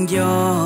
Yo